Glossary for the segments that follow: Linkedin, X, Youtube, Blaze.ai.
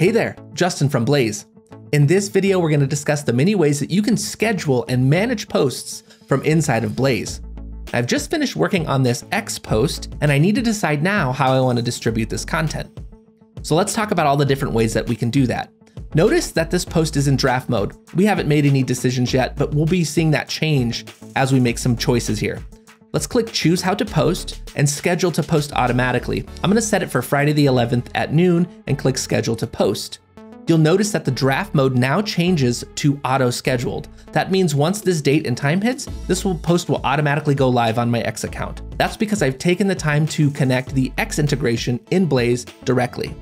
Hey there, Justin from Blaze. In this video, we're going to discuss the many ways that you can schedule and manage posts from inside of Blaze. I've just finished working on this X post, and I need to decide now how I want to distribute this content. So let's talk about all the different ways that we can do that. Notice that this post is in draft mode. We haven't made any decisions yet, but we'll be seeing that change as we make some choices here. Let's click choose how to post and schedule to post automatically. I'm gonna set it for Friday the 11th at noon and click schedule to post. You'll notice that the draft mode now changes to auto scheduled. That means once this date and time hits, this post will automatically go live on my X account. That's because I've taken the time to connect the X integration in Blaze directly.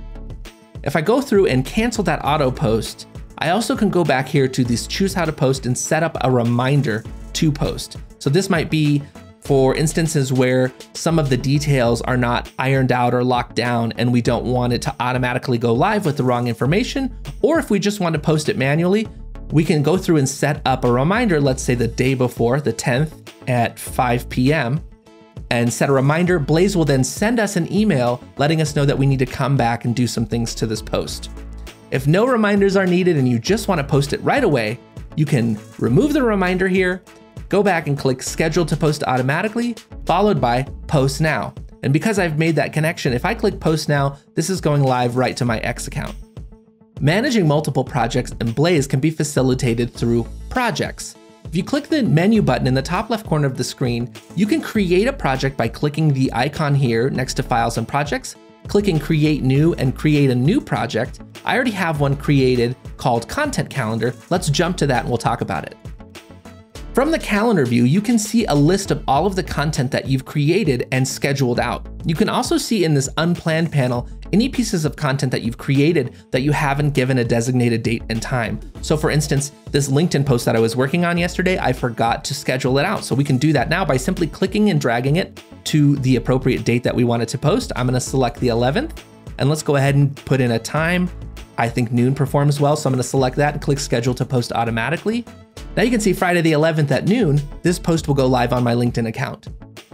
If I go through and cancel that auto post, I also can go back here to this choose how to post and set up a reminder to post. So this might be for instances where some of the details are not ironed out or locked down and we don't want it to automatically go live with the wrong information, or if we just want to post it manually, we can go through and set up a reminder, let's say the day before, the 10th at 5 p.m., and set a reminder. Blaze will then send us an email letting us know that we need to come back and do some things to this post. If no reminders are needed and you just want to post it right away, you can remove the reminder here, go back and click schedule to post automatically, followed by post now. And because I've made that connection, if I click post now, this is going live right to my X account. Managing multiple projects in Blaze can be facilitated through projects. If you click the menu button in the top left corner of the screen, you can create a project by clicking the icon here next to files and projects, clicking create new and create a new project. I already have one created called content calendar. Let's jump to that and we'll talk about it. From the calendar view, you can see a list of all of the content that you've created and scheduled out. You can also see in this unplanned panel, any pieces of content that you've created that you haven't given a designated date and time. So for instance, this LinkedIn post that I was working on yesterday, I forgot to schedule it out. So we can do that now by simply clicking and dragging it to the appropriate date that we wanted to post. I'm gonna select the 11th and let's go ahead and put in a time. I think noon performs well, so I'm gonna select that and click schedule to post automatically. Now you can see Friday the 11th at noon, this post will go live on my LinkedIn account.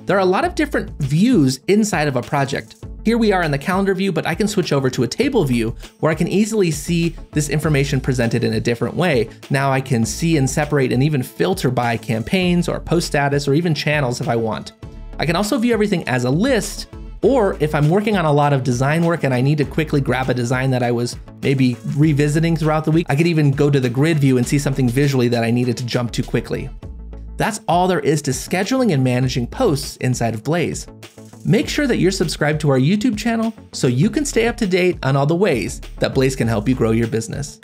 There are a lot of different views inside of a project. Here we are in the calendar view, but I can switch over to a table view where I can easily see this information presented in a different way. Now I can see and separate and even filter by campaigns or post status or even channels if I want. I can also view everything as a list, or if I'm working on a lot of design work and I need to quickly grab a design that I was maybe revisiting throughout the week, I could even go to the grid view and see something visually that I needed to jump to quickly. That's all there is to scheduling and managing posts inside of Blaze. Make sure that you're subscribed to our YouTube channel so you can stay up to date on all the ways that Blaze can help you grow your business.